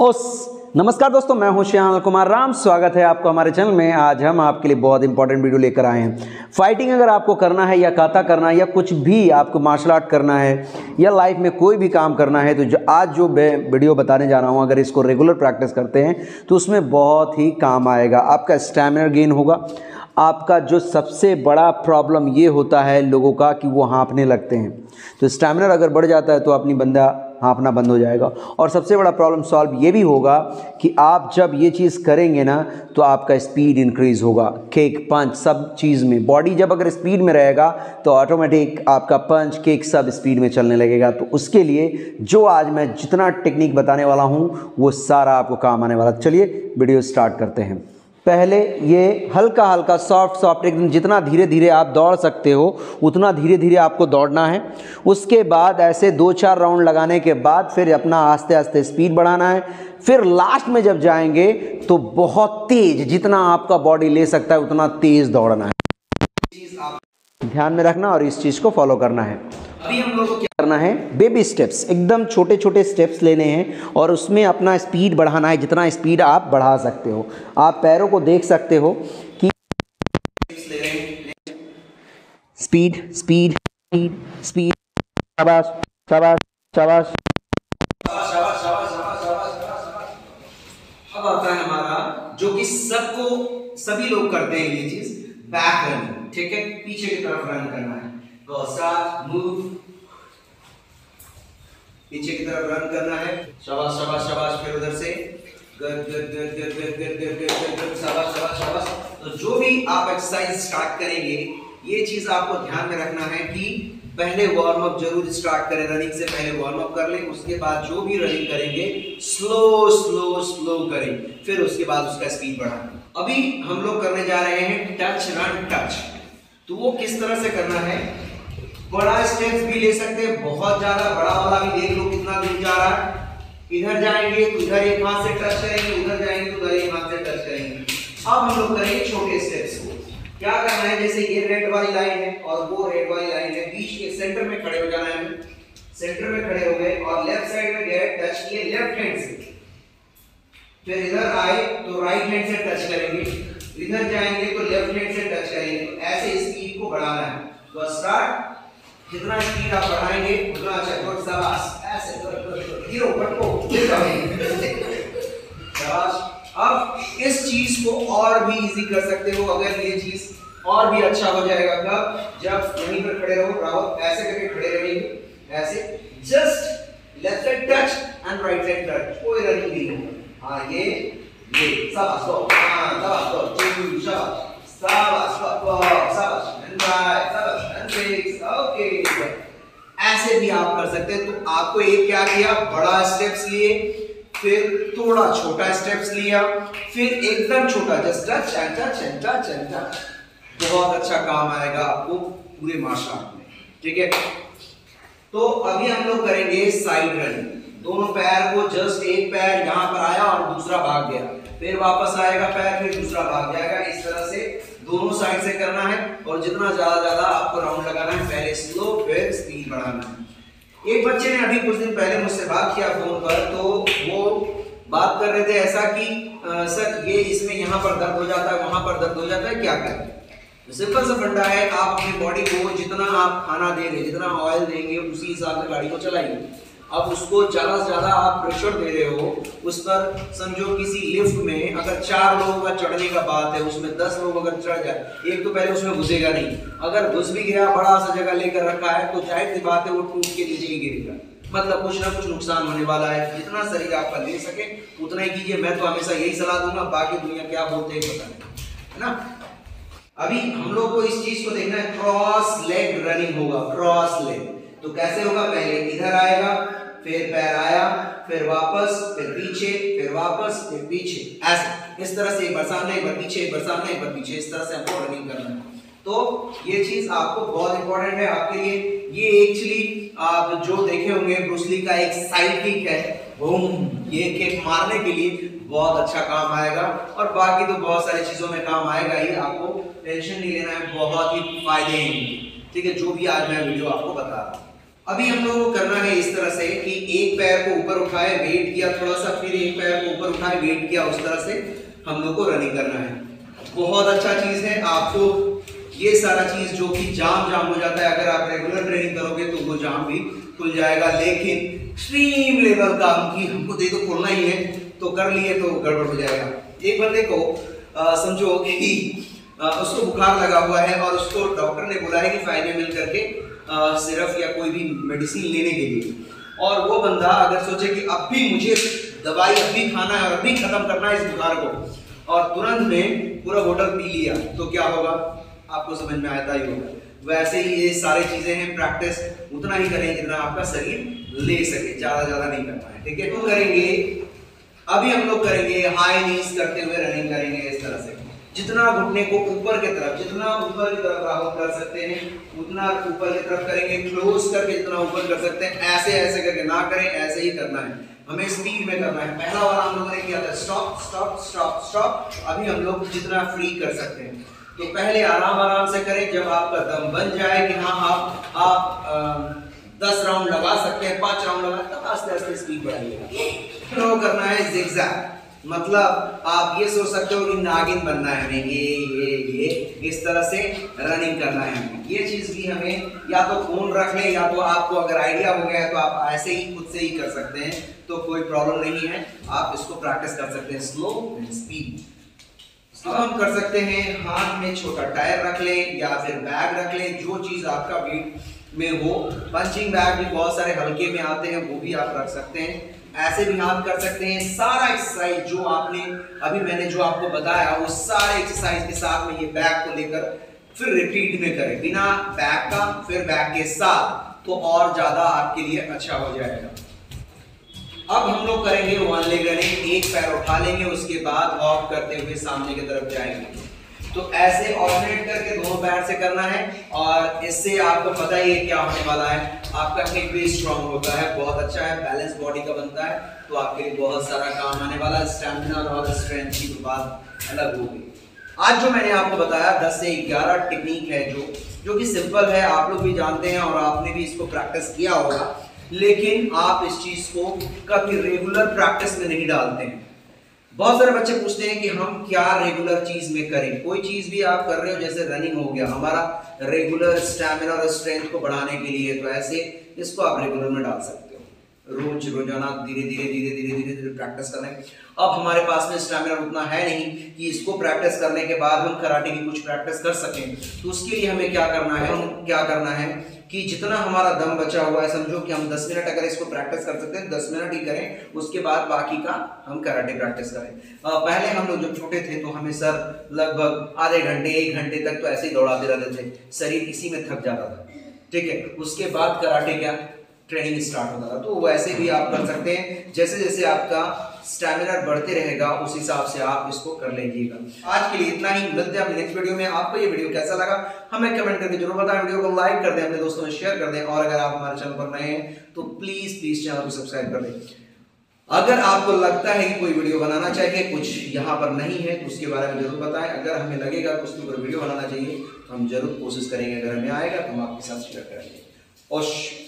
नमस्कार दोस्तों, मैं हूं शिहान अनिल कुमार राम। स्वागत है आपको हमारे चैनल में। आज हम आपके लिए बहुत इंपॉर्टेंट वीडियो लेकर आए हैं। फाइटिंग अगर आपको करना है या काता करना है या कुछ भी आपको मार्शल आर्ट करना है या लाइफ में कोई भी काम करना है तो आज जो वीडियो बताने जा रहा हूं, अगर इसको रेगुलर प्रैक्टिस करते हैं तो उसमें बहुत ही काम आएगा। आपका स्टैमिना गेन होगा। आपका जो सबसे बड़ा प्रॉब्लम ये होता है लोगों का कि वो हाँफने लगते हैं, तो स्टैमिना अगर बढ़ जाता है तो अपनी बंदा हाँफना बंद हो जाएगा। और सबसे बड़ा प्रॉब्लम सॉल्व ये भी होगा कि आप जब ये चीज़ करेंगे ना तो आपका स्पीड इंक्रीज़ होगा। किक, पंच, सब चीज़ में बॉडी जब अगर स्पीड में रहेगा तो ऑटोमेटिक आपका पंच, किक सब स्पीड में चलने लगेगा। तो उसके लिए जो आज मैं जितना टेक्निक बताने वाला हूँ वो सारा आपको काम आने वाला। चलिए वीडियो स्टार्ट करते हैं। पहले ये हल्का हल्का सॉफ्ट एकदम, जितना धीरे धीरे आप दौड़ सकते हो उतना धीरे धीरे आपको दौड़ना है। उसके बाद ऐसे 2-4 राउंड लगाने के बाद फिर अपना आस्ते आस्ते स्पीड बढ़ाना है। फिर लास्ट में जब जाएंगे तो बहुत तेज, जितना आपका बॉडी ले सकता है उतना तेज दौड़ना है। ये चीज़ आप ध्यान में रखना और इस चीज़ को फॉलो करना है। अभी हम लोगों को क्या करना है, बेबी स्टेप्स, एकदम छोटे छोटे स्टेप्स लेने हैं और उसमें अपना स्पीड बढ़ाना है। जितना स्पीड आप बढ़ा सकते हो, आप पैरों को देख सकते हो कि स्पीड स्पीड स्पीड स्पीड, शाबाश शाबाश शाबाश शाबाश शाबाश। अब आता है हमारा, जो कि सबको सभी लोग करते हैं ये चीज, बैक रन। ठीक है, पीछे की तरफ रन करना है। मूव, पीछे की तरफ रन करना है। शाबाश शाबाश शाबाश। फिर उधर से शाबाश शाबाश शाबाश। तो जो भी आप एक्सरसाइज स्टार्ट करेंगे ये चीज आपको ध्यान में रखना है कि पहले वार्म अप जरूर स्टार्ट करें। रनिंग से पहले वार्म अप कर लें, उसके बाद जो भी रनिंग करेंगे स्लो स्लो स्लो करें, फिर उसके बाद उसका स्पीड बढ़ाएं। अभी हम लोग करने जा रहे हैं टच रन टच। तो वो किस तरह से करना है, बड़ा स्टेप्स भी ले सकते हैं, बहुत ज्यादा बड़ा वाला भी। देख लो कितना दूर जा रहा है। इधर जाएंगे तो उधर एक हाथ से टच करेंगे, उधर जाएंगे तो उधर एक हाथ से टच करेंगे। अब हम लोग करेंगे छोटे स्टेप्स को। क्या करना है, जैसे ये रेड वाली लाइन है और वो रेड वाली लाइन है, बीच के सेंटर में खड़े हो जाना है। सेंटर में खड़े हो गए और लेफ्ट साइड में गए, टच किए लेफ्ट हैंड से। फिर इधर आए तो राइट हैंड से टच करेंगे, इधर जाएंगे तो लेफ्ट हैंड से टच करेंगे। तो ऐसे स्पीड को बढ़ाना है। तो स्टार्ट, जितना स्पीड आप बढ़ाएंगे उतना अच्छा। और शाबाश, ऐसे गिरो पटको शाबाश। अब इस चीज को और भी इजी कर सकते हो। अगर ये चीज और भी अच्छा हो जाएगा कब, जब यहीं पर खड़े रहो, राहुल ऐसे करके खड़े रहेंगे, ऐसे just left side touch and right side touch, कोई रनिंग नहीं होगा। हाँ ये शाबाश दो, हाँ शाबाश दो, चू शाबाश शाबाश शाबाश शाबाश। ओके, ऐसे भी आप कर सकते हैं। तो आपको एक क्या किया, बड़ा स्टेप्स लिए, फिर थोड़ा छोटा स्टेप्स लिया, फिर एकदम छोटा जस्ट टच। बहुत अच्छा काम आएगा आपको पूरे मार्शल आर्ट में। ठीक है, तो अभी हम लोग करेंगे साइड रन। दोनों पैर को जस्ट, एक पैर यहां पर आया और दूसरा भाग गया, फिर वापस आएगा पैर, फिर दूसरा भाग जाएगा। इस तरह से दोनों साइड से करना है और जितना ज्यादा आपको राउंड लगाना है, पहले स्लो फिर स्पीड बढ़ाना है। एक बच्चे ने अभी कुछ दिन पहले मुझसे बात किया फोन पर, तो वो बात कर रहे थे ऐसा कि सर ये इसमें यहाँ पर दर्द हो जाता है, वहां पर दर्द हो जाता है, क्या करें। सिंपल सा फंडा है, आप अपनी बॉडी को जितना आप खाना देंगे, जितना ऑयल देंगे, उसी हिसाब से गाड़ी को चलाइए। अब उसको ज़्यादा से ज़्यादा आप प्रेशर दे रहे हो उस पर। समझो किसी लिफ्ट में अगर 4 लोगों का चढ़ने का बात है, उसमें 10 लोग अगर चढ़ जाए, एक तो पहले उसमें घुसेगा नहीं। अगर घुस भी गया, बड़ा सा जगह लेकर रखा है, तो जाहिर सी बात है वो टूट के नीचे ही गिरेगा। मतलब कुछ ना कुछ नुकसान होने वाला है। जितना शरीर आपका ले सके उतना ही कीजिए। मैं तो हमेशा यही सलाह दूंगा, बाकी दुनिया क्या बोलते हैं पता नहीं, है ना। अभी हम लोग को इस चीज़ को देखना है, क्रॉस लेग रनिंग होगा। क्रॉस लेग तो कैसे होगा, पहले इधर आएगा, फिर पैर आया, फिर वापस, फिर पीछे, फिर वापस, फिर पीछे, ऐसे। इस तरह से एक बार सामने, एक बार पीछे, एक बार सामने, एक बार पीछे, इस तरह से आपको रनिंग करना है। तो ये चीज आपको बहुत इंपॉर्टेंट है आपके लिए। ये एक्चुअली आप जो देखे होंगे ब्रूस ली का एक साइड किक है, बूम, ये किक मारने के लिए बहुत अच्छा काम आएगा। और बाकी तो बहुत सारी चीजों में काम आएगा ही, आपको टेंशन नहीं लेना है, बहुत ही फायदे हैं। ठीक है, जो भी आज मैं वीडियो आपको बता रहा हूँ। अभी हम लोगों को करना है इस तरह से कि एक पैर को ऊपर उठाए वेट किया थोड़ा सा, फिर एक पैर को ऊपर उठाए वेट किया, उस तरह से हम लोग को रनिंग करना है। बहुत अच्छा चीज़ है, आपको ये सारा चीज़ जो कि जाम हो जाता है अगर आप रेगुलर ट्रेनिंग करोगे तो वो जाम भी खुल जाएगा। लेकिन एक्सट्रीम लेवल का कि हमको दे तो खोलना ही है तो कर लिए तो गड़बड़ हो जाएगा। एक बंदे को समझो कि उसको बुखार लगा हुआ है और उसको डॉक्टर ने बोला है कि 5 ml करके सिरप या कोई भी मेडिसिन लेने के लिए, और वो बंदा अगर सोचे कि अब भी मुझे दवाई अब भी खाना है और अब भी खत्म करना है इस बुखार को, और तुरंत में पूरा होटल पी लिया तो क्या होगा, आपको समझ में आता ही होगा। वैसे ही ये सारी चीज़ें हैं, प्रैक्टिस उतना ही करें जितना आपका शरीर ले सके, ज़्यादा नहीं करना है, ठीक है। तो करेंगे अभी हम लोग करेंगे हाई नीज करते हुए रनिंग करेंगे इस तरह से। जितना घुटने को ऊपर की तरफ, जितना ऊपर की तरफ राउंड कर सकते हैं उतना ऊपर की तरफ करेंगे, क्लोज करके जितना ऊपर कर सकते हैं, ऐसे करके ना करें, ऐसे ही करना है, हमें स्पीड में करना है। पहला वाला हम लोगों ने किया था स्टॉप स्टॉप स्टॉप स्टॉप, अभी हम लोग जितना फ्री कर सकते हैं तो पहले आराम से करें। जब आपका दम बन जाए कि हाँ आप 10 राउंड लगा सकते हैं, 5 राउंड लगा, तब आस्ते स्पीड बढ़ाइएगा। नो करना है zigzag, मतलब आप ये सोच सकते हो कि नागिन बनना है हमें, ये इस तरह से रनिंग करना है हमें। ये चीज़ भी हमें या तो फोन रख लें या तो आपको अगर आइडिया हो गया है तो आप ऐसे ही खुद से ही कर सकते हैं, तो कोई प्रॉब्लम नहीं है, आप इसको प्रैक्टिस कर सकते हैं स्लो एंड स्पीड। अब हम कर सकते हैं हाथ में छोटा टायर रख लें या फिर बैग रख लें, जो चीज़ आपका वेट में हो। पंचिंग बैग भी बहुत सारे हल्के में आते हैं, वो भी आप रख सकते हैं। ऐसे भी आप कर सकते हैं। सारा एक्सरसाइज जो आपने अभी मैंने जो आपको बताया वो सारे एक्सरसाइज के साथ में ये बैग को लेकर फिर रिपीट में करें, बिना बैग का फिर बैग के साथ, तो और ज़्यादा आपके लिए अच्छा हो जाएगा। अब हम लोग करेंगे 1 leg रनिंग, एक पैर उठा लेंगे, उसके बाद हॉप करते हुए सामने की तरफ जाएंगे। तो ऐसे ऑल्टरनेट करके दोनों पैर से करना है, और इससे आपको पता ही है क्या होने वाला है, आपका हिप भी स्ट्रांग होता है, बहुत अच्छा है, बैलेंस बॉडी का बनता है, तो आपके लिए बहुत सारा काम आने वाला है। स्टैमिना और स्ट्रेंथ की बात अलग होगी। आज जो मैंने आपको बताया 10 से 11 टेक्निक है जो कि सिंपल है, आप लोग भी जानते हैं और आपने भी इसको प्रैक्टिस किया होगा, लेकिन आप इस चीज़ को कभी रेगुलर प्रैक्टिस में नहीं डालते हैं। बहुत सारे बच्चे पूछते हैं कि हम क्या रेगुलर चीज़ में करें, कोई चीज़ भी आप कर रहे हो, जैसे रनिंग हो गया हमारा रेगुलर स्टैमिना और स्ट्रेंथ को बढ़ाने के लिए, तो ऐसे इसको आप रेगुलर में डाल सकते हो, रोजाना धीरे धीरे प्रैक्टिस करें। अब हमारे पास में स्टैमिना उतना है नहीं कि इसको प्रैक्टिस करने के बाद हम कराटे की कुछ प्रैक्टिस कर सकें, तो उसके लिए हमें क्या करना है, कि जितना हमारा दम बचा हुआ है, समझो कि हम 10 मिनट अगर इसको प्रैक्टिस कर सकते हैं 10 मिनट ही करें, उसके बाद बाकी का हम कराटे प्रैक्टिस करें। पहले हम लोग जब छोटे थे तो हमें सर लगभग आधे घंटे 1 घंटे तक तो ऐसे ही दौड़ाते रहते थे, शरीर इसी में थक जाता था, ठीक है। उसके बाद कराटे का ट्रेनिंग स्टार्ट होता था, तो वैसे भी आप कर सकते हैं। जैसे जैसे आपका स्टैमिना बढ़ते रहेगा उस हिसाब से आप इसको कर लीजिएगा। आज के लिए इतना ही, मिलते हैं नेक्स्ट वीडियो में। आपको ये वीडियो कैसा लगा हमें कमेंट करके जरूर बताएं, वीडियो को लाइक कर दें, अपने दोस्तों में शेयर कर दें, और अगर आप हमारे चैनल पर नए हैं तो प्लीज़ चैनल को सब्सक्राइब कर दें। अगर आपको लगता है कि कोई वीडियो बनाना चाहिए, कुछ यहाँ पर नहीं है तो उसके बारे में जरूर बताएं। अगर हमें लगेगा कि उसके ऊपर वीडियो बनाना चाहिए तो हम जरूर कोशिश करेंगे, अगर हमें आएगा तो हम आपके साथ शेयर करेंगे।